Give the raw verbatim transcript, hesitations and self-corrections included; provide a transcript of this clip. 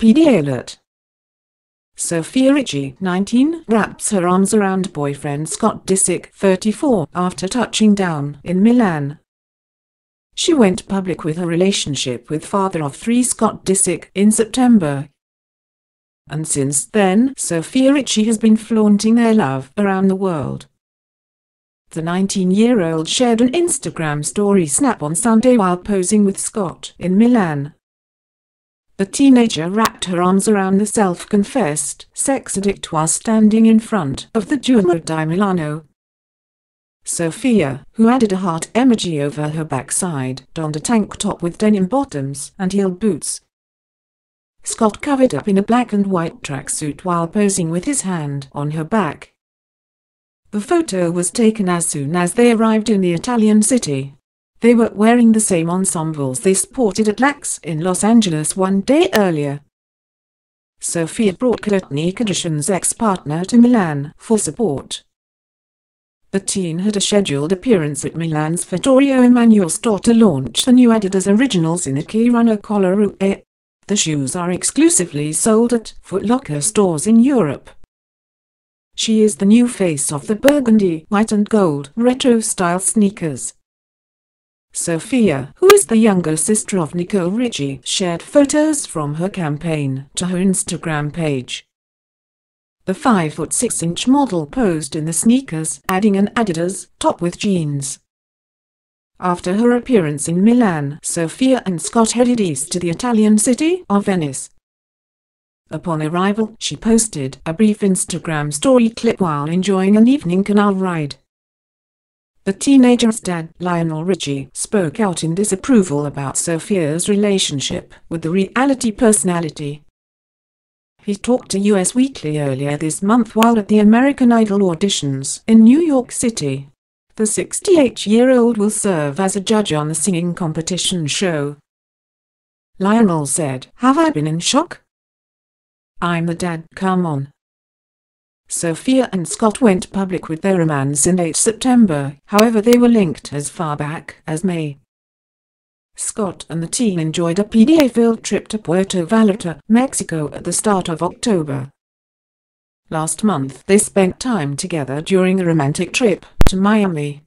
P D alert. Sofia Richie, nineteen, wraps her arms around boyfriend Scott Disick, thirty-four, after touching down in Milan. She went public with her relationship with father of three Scott Disick in September. And since then, Sofia Richie has been flaunting their love around the world. The nineteen-year-old shared an Instagram story snap on Sunday while posing with Scott in Milan. The teenager wrapped her arms around the self-confessed sex addict while standing in front of the Duomo di Milano. Sofia, who added a heart emoji over her backside, donned a tank top with denim bottoms and heeled boots. Scott covered up in a black and white tracksuit while posing with his hand on her back. The photo was taken as soon as they arrived in the Italian city. They were wearing the same ensembles they sported at Laks in Los Angeles one day earlier. Sofia brought Nicole Richie's ex-partner to Milan for support. The teen had a scheduled appearance at Milan's Vittorio Emanuele store to launch the new Adidas Originals in a Chirano Colorway. The shoes are exclusively sold at Foot Locker stores in Europe. She is the new face of the burgundy, white and gold retro-style sneakers. Sofia, who is the younger sister of Nicole Richie, shared photos from her campaign to her Instagram page. The five foot six inch model posed in the sneakers, adding an Adidas top with jeans. After her appearance in Milan, Sofia and Scott headed east to the Italian city of Venice. Upon arrival, she posted a brief Instagram story clip while enjoying an evening canal ride. The teenager's dad, Lionel Richie, spoke out in disapproval about Sofia's relationship with the reality personality. He talked to U S Weekly earlier this month while at the American Idol auditions in New York City. The sixty-eight-year-old will serve as a judge on the singing competition show. Lionel said, "Have I been in shock? I'm the dad, come on." Sofia and Scott went public with their romance in late September, however they were linked as far back as May. Scott and the teen enjoyed a P D A field trip to Puerto Vallarta, Mexico at the start of October. Last month they spent time together during a romantic trip to Miami.